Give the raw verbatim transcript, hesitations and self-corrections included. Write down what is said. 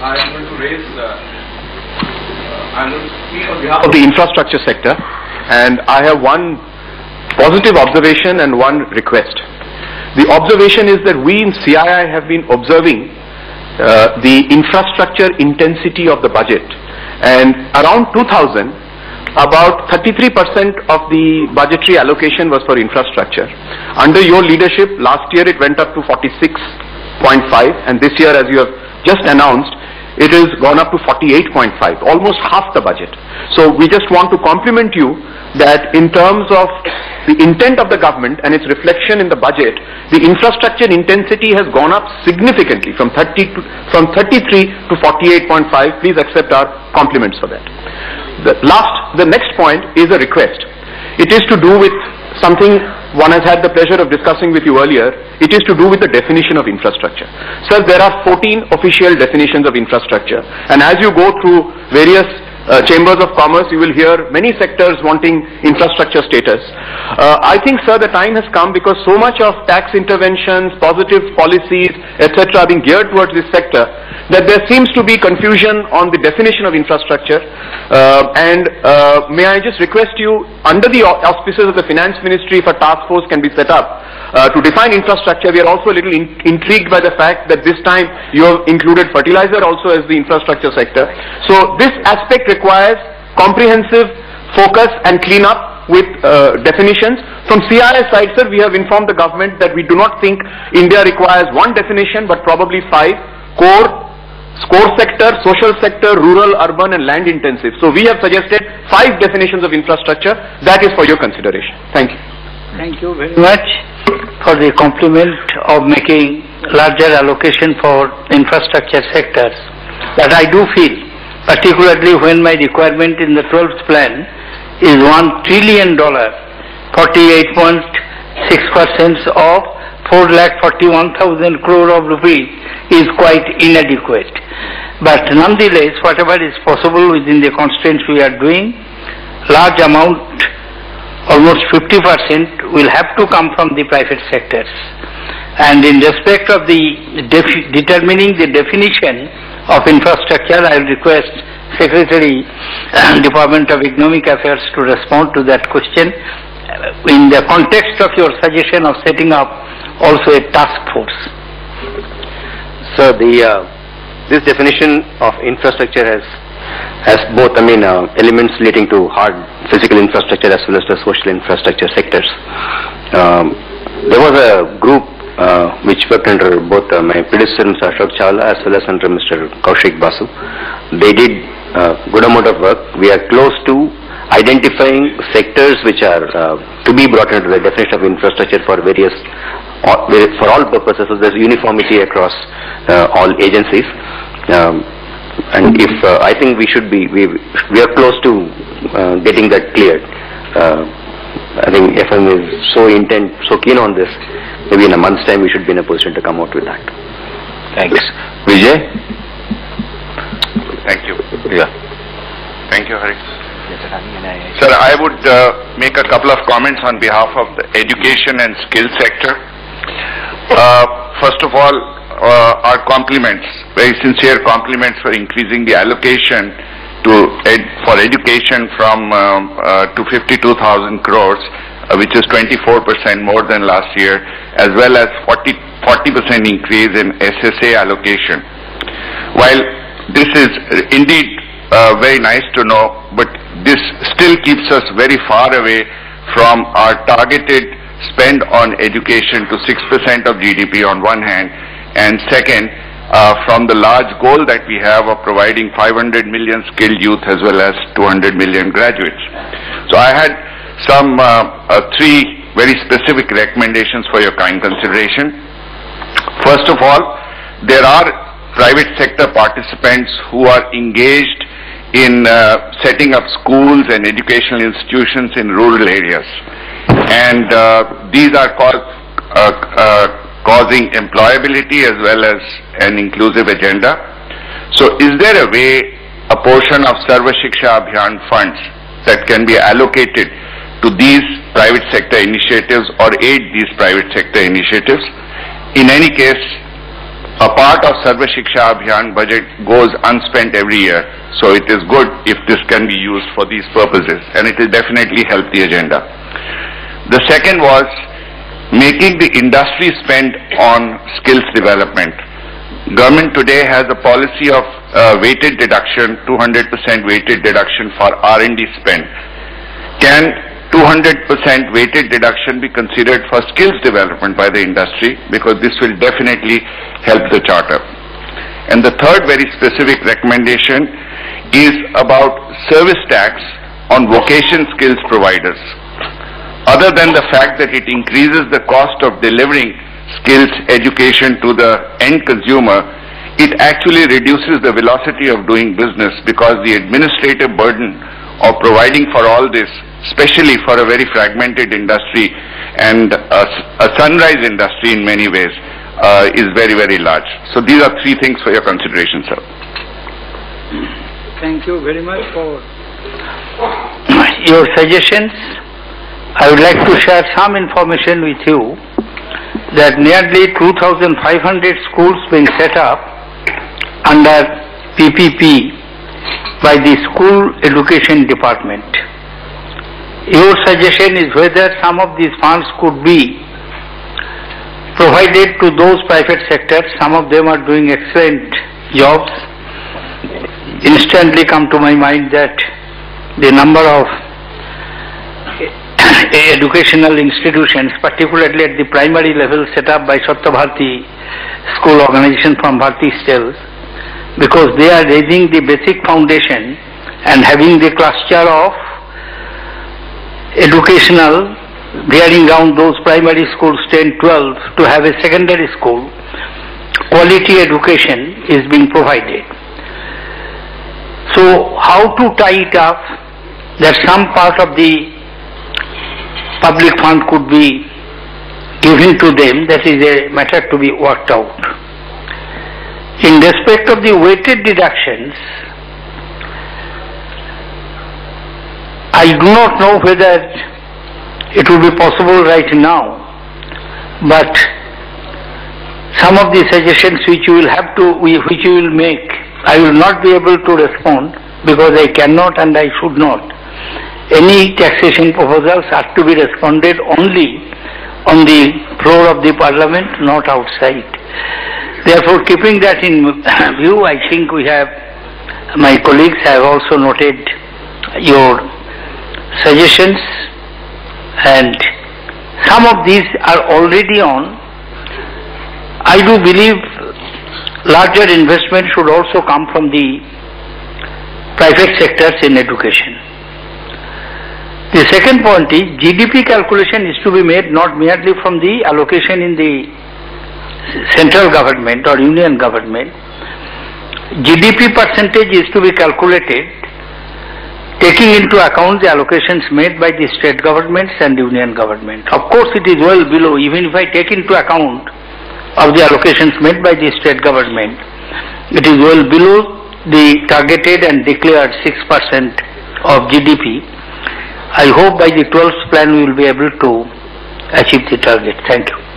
are able to raise, uh, uh, I'm going to speak on behalf of the infrastructure sector, and I have one positive observation and one request. The observation is that we in C I I have been observing uh, the infrastructure intensity of the budget, and around two thousand, about thirty-three percent of the budgetary allocation was for infrastructure. Under your leadership, last year it went up to forty-six point five, and this year, as you have just announced, it has gone up to forty-eight point five, almost half the budget. So we just want to compliment you that in terms of the intent of the government and its reflection in the budget, the infrastructure intensity has gone up significantly from thirty to, from thirty-three to forty-eight point five. Please accept our compliments for that. The last, the next point is a request. It is to do with something one has had the pleasure of discussing with you earlier. It is to do with the definition of infrastructure. Sir, there are fourteen official definitions of infrastructure, and as you go through various uh, chambers of commerce, you will hear many sectors wanting infrastructure status. Uh, I think, sir, the time has come, because so much of tax interventions, positive policies, et cetera are being geared towards this sector, that there seems to be confusion on the definition of infrastructure. Uh, and uh, may I just request you, under the auspices of the Finance Ministry, if a task force can be set up uh, to define infrastructure. We are also a little in intrigued by the fact that this time you have included fertilizer also as the infrastructure sector. So this aspect requires comprehensive focus and cleanup with uh, definitions. From C I I side, sir, we have informed the government that we do not think India requires one definition, but probably five: core, core sector, social sector, rural, urban, and land intensive. So we have suggested five definitions of infrastructure. That is for your consideration. Thank you. Thank you very much for the compliment of making larger allocation for infrastructure sectors. But I do feel, particularly when my requirement in the twelfth plan is one trillion dollars, forty-eight point six percent of four lakh forty-one thousand crore of rupees is quite inadequate. But nonetheless, whatever is possible within the constraints we are doing, large amount, almost fifty percent, will have to come from the private sectors. And in respect of the determining the definition of infrastructure, I will request Secretary, Department of Economic Affairs, to respond to that question in the context of your suggestion of setting up also a task force. So the uh, this definition of infrastructure has has both, I mean, uh, elements relating to hard physical infrastructure as well as the social infrastructure sectors. Um, there was a group uh, which worked under both uh, my predecessor, Mister Ashok Chawla, as well as under Mister Kaushik Basu. They did a uh, good amount of work. We are close to identifying sectors which are uh, to be brought into the definition of infrastructure for various, for all purposes, so there's uniformity across uh, all agencies. Um, and if uh, I think we should be, we, we are close to uh, getting that cleared. Uh, I think F M is so intent, so keen on this, maybe in a month's time we should be in a position to come out with that. Thanks. Vijay? Thank you. Yeah. Thank you, Hari. Sir, I would uh, make a couple of comments on behalf of the education and skill sector. Uh, first of all, uh, our compliments, very sincere compliments for increasing the allocation to ed for education from um, uh, to fifty-two thousand crores, uh, which is twenty-four percent more than last year, as well as forty percent increase in S S A allocation. While this is indeed uh, very nice to know, but this still keeps us very far away from our targeted spend on education to six percent of G D P on one hand, and second, uh, from the large goal that we have of providing five hundred million skilled youth as well as two hundred million graduates. So I had some uh, uh, three very specific recommendations for your kind consideration. First of all, there are private sector participants who are engaged in uh, setting up schools and educational institutions in rural areas, and uh, these are cause, uh, uh, causing employability as well as an inclusive agenda. So is there a way a portion of Sarva Shiksha Abhiyan funds that can be allocated to these private sector initiatives or aid these private sector initiatives? In any case, a part of Sarva Shiksha Abhiyan budget goes unspent every year. So it is good if this can be used for these purposes, and it will definitely help the agenda. The second was making the industry spend on skills development. Government today has a policy of uh, weighted deduction, two hundred percent weighted deduction for R and D spend. Can two hundred percent weighted deduction be considered for skills development by the industry, because this will definitely help the charter. And the third very specific recommendation is about service tax on vocation skills providers. Other than the fact that it increases the cost of delivering skills education to the end consumer, it actually reduces the velocity of doing business, because the administrative burden of providing for all this, especially for a very fragmented industry and a, a sunrise industry in many ways, uh, is very, very large. So these are three things for your consideration, sir. Thank you very much for your suggestions. I would like to share some information with you that nearly two thousand five hundred schools being set up under P P P by the School Education Department. Your suggestion is whether some of these funds could be provided to those private sectors. Some of them are doing excellent jobs. Instantly come to my mind that the number of educational institutions, particularly at the primary level, set up by Satya Bharti school organization from Bharti Steel, because they are raising the basic foundation and having the cluster of educational, bearing down those primary schools ten, twelve, to have a secondary school. Quality education is being provided. So how to tie it up that some part of the public fund could be given to them, that is a matter to be worked out. In respect of the weighted deductions, I do not know whether it will be possible right now, but some of the suggestions which you will have to, which you will make, I will not be able to respond, because I cannot and I should not. Any taxation proposals are to be responded only on the floor of the Parliament, not outside. Therefore, keeping that in view, I think we have, my colleagues have also noted your suggestions, and some of these are already on. I do believe larger investment should also come from the private sectors in education. The second point is G D P calculation is to be made not merely from the allocation in the central government or union government. G D P percentage is to be calculated taking into account the allocations made by the state governments and union government. Of course, it is well below, even if I take into account of the allocations made by the state government, it is well below the targeted and declared six percent of G D P. I hope by the twelfth plan we will be able to achieve the target. Thank you.